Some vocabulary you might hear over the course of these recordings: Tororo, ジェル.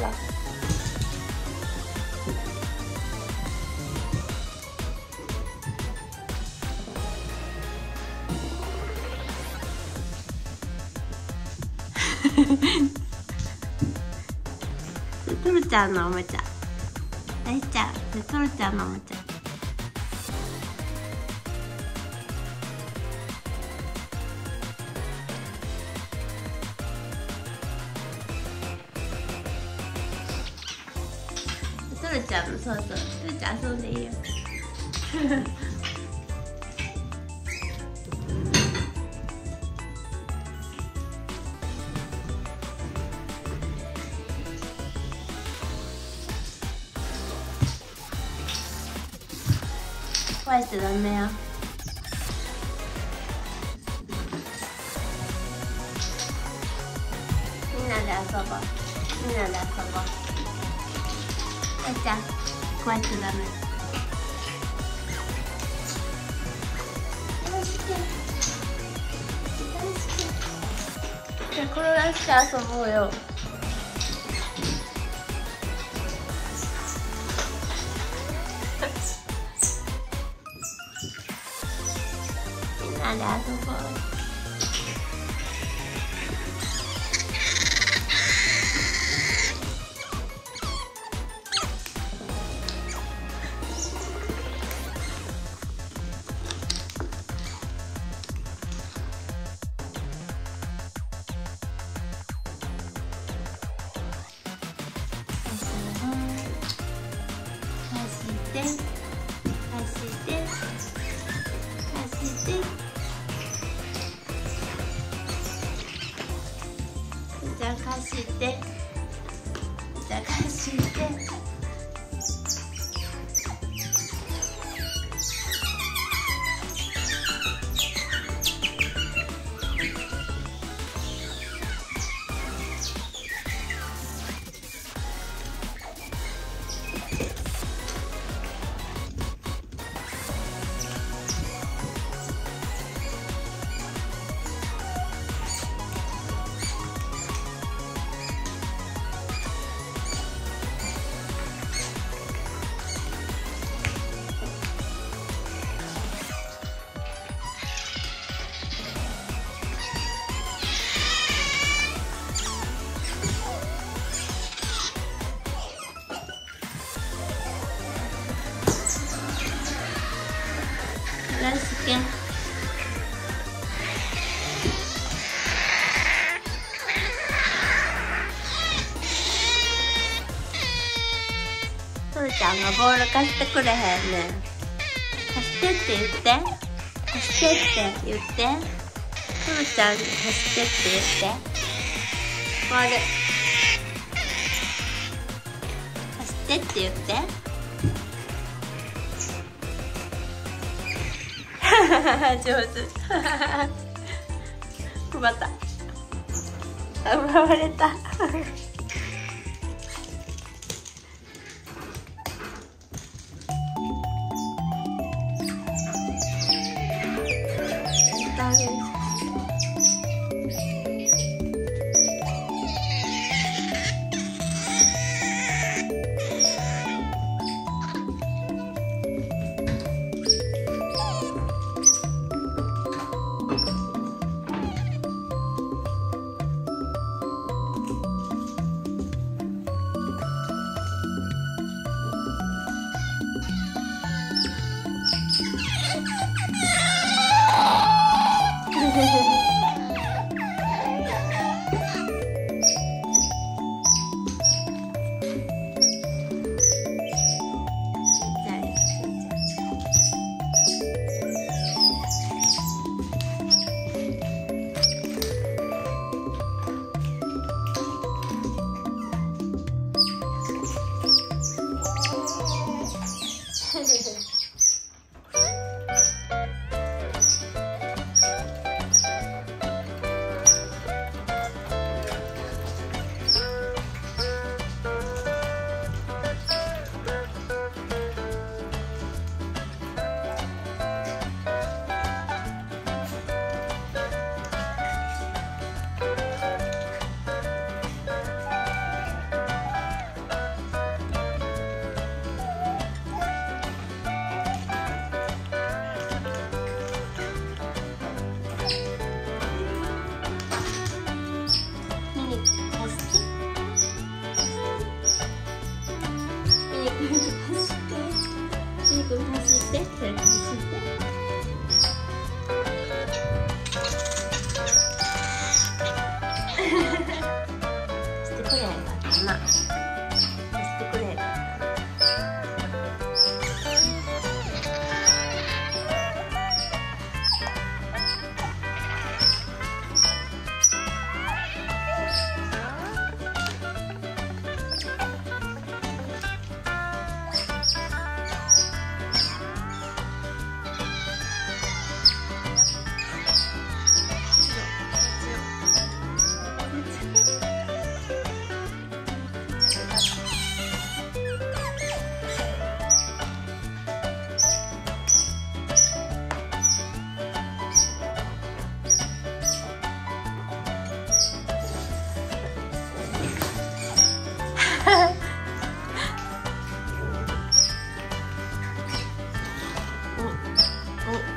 了。トロちゃんのおもちゃ。大ちゃん、トロちゃんのおもちゃ。 トロちゃんもそうそう、トロちゃん遊んでいいよ。壊しちゃダメよ。みんなで遊ぼう。みんなで遊ぼう。 じゃあ、壊しちゃダメ。楽しく。楽しく。じゃあ、転がして遊ぼうよ。みんなで遊ぼう。 走って。 トロちゃんがボール貸してくれへんねん。貸してって言って。貸してって言って。トロちゃんに貸してって言って。ボール。貸してって言って。 上手。配った。奪われた。マ貸してくれ。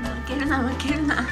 負けるな